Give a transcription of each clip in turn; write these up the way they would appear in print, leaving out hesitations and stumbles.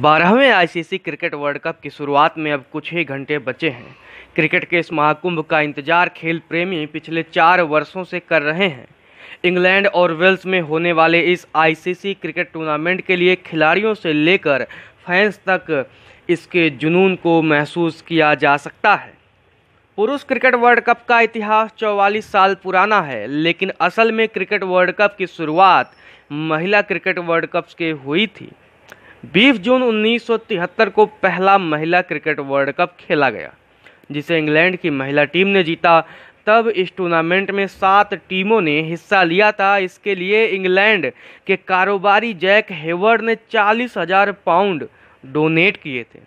12वें ICC cricket world cup की शुरुआत में अब कुछ ही घंटे बचे हैं। क्रिकेट के इस महाकुंभ का इंतजार खेल प्रेमी पिछले 4 वर्षों से कर रहे हैं। इंग्लैंड और वेल्स में होने वाले इस आईसीसी क्रिकेट टूर्नामेंट के लिए खिलाड़ियों से लेकर फैंस तक इसके जुनून को महसूस किया जा सकता है। पुरुष क्रिकेट वर्ल्ड कप का इतिहास 44 साल पुराना है, लेकिन असल में क्रिकेट वर्ल्ड कप की शुरुआत महिला क्रिकेट वर्ल्ड कप के हुई थी। 20 जून 1973 को पहला महिला क्रिकेट वर्ल्ड कप खेला गया, जिसे इंग्लैंड की महिला टीम ने जीता। तब इस टूर्नामेंट में 7 टीमों ने हिस्सा लिया था। इसके लिए इंग्लैंड के कारोबारी जैक हेवर्ड ने 40,000 पाउंड डोनेट किए थे।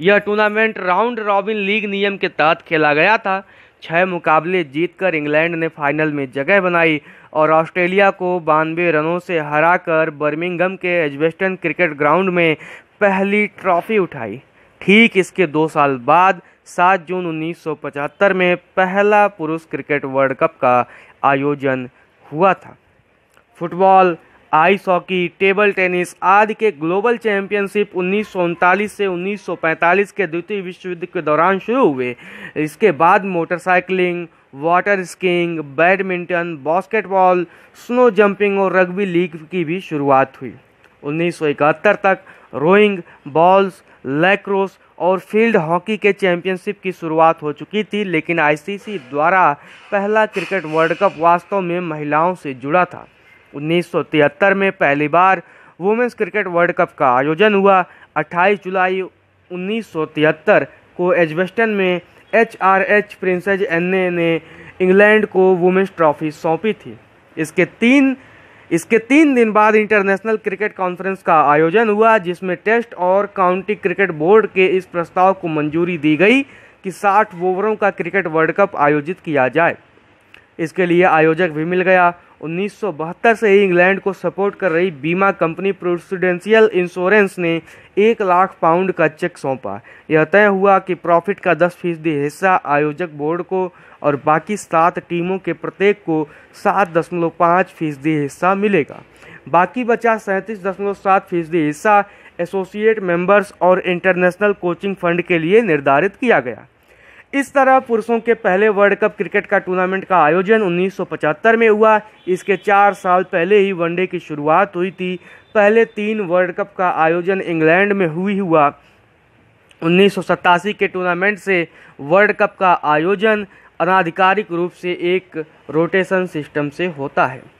यह टूर्नामेंट राउंड रॉबिन लीग नियम के तहत खेला गया था। 6 मुकाबले जीतकर इंग्लैंड ने फाइनल में जगह बनाई और ऑस्ट्रेलिया को 92 रनों से हराकर बर्मिंघम के एजबेस्टन क्रिकेट ग्राउंड में पहली ट्रॉफी उठाई। ठीक इसके 2 साल बाद 7 जून 1975 में पहला पुरुष क्रिकेट वर्ल्ड कप का आयोजन हुआ था। Football, ice hockey, table tennis आदि के ग्लोबल चैंपियनशिप 1939 से 1945 के द्वितीय विश्व युद्ध के दौरान शुरू हुए। इसके बाद motorcycling, water skiing, badminton, basketball, snow jumping और रग्बी लीग की भी शुरुआत हुई। 1971 तक रोइंग, बॉल्स, लैक्रोस और फील्ड हॉकी के चैंपियनशिप की शुरुआत हो चुकी थी, लेकिन आईसीसी द्वारा पहला क्रिकेट वर्ल्ड कप वास्तव में महिलाओं से जुड़ा था। 1973 में पहली बार वुमेन्स क्रिकेट वर्ल्ड कप का आयोजन हुआ। 28 जुलाई 1973 को एजबेस्टन में HRH प्रिंसेज एन्ने ने इंग्लैंड को वुमेन्स ट्रॉफी सौंपी थी। इसके तीन दिन बाद इंटरनेशनल क्रिकेट कॉन्फ्रेंस का आयोजन हुआ, जिसमें टेस्ट और काउंटी क्रिकेट बोर्ड के इस प्रस्ताव को मंजूरी दी गई कि 60 ओवरों का क्रिकेट वर्ल्ड कप आयोजित किया जाए। इसके लिए आयोजक भी मिल गया। 1972 से ही इंग्लैंड को सपोर्ट कर रही बीमा कंपनी प्रोसिडेंशियल इंश्योरेंस ने 1 लाख पाउंड का चेक सौंपा। यह तय हुआ कि प्रॉफिट का 10% हिस्सा आयोजक बोर्ड को और बाकी 7 टीमों के प्रत्येक को 7.5% हिस्सा मिलेगा। बाकी बचा 37.7% हिस्सा एसोसिएट मेंबर्स और इंटरनेशनल कोचिंग फंड के लिए निर्धारित किया गया। इस तरह पुरुषों के पहले वर्ल्ड कप क्रिकेट का टूर्नामेंट का आयोजन 1975 में हुआ। इसके 4 साल पहले ही वनडे की शुरुआत हुई थी। पहले 3 वर्ल्ड कप का आयोजन इंग्लैंड में हुआ। 1987 के टूर्नामेंट से वर्ल्ड कप का आयोजन अनाधिकारिक रूप से एक रोटेशन सिस्टम से होता है।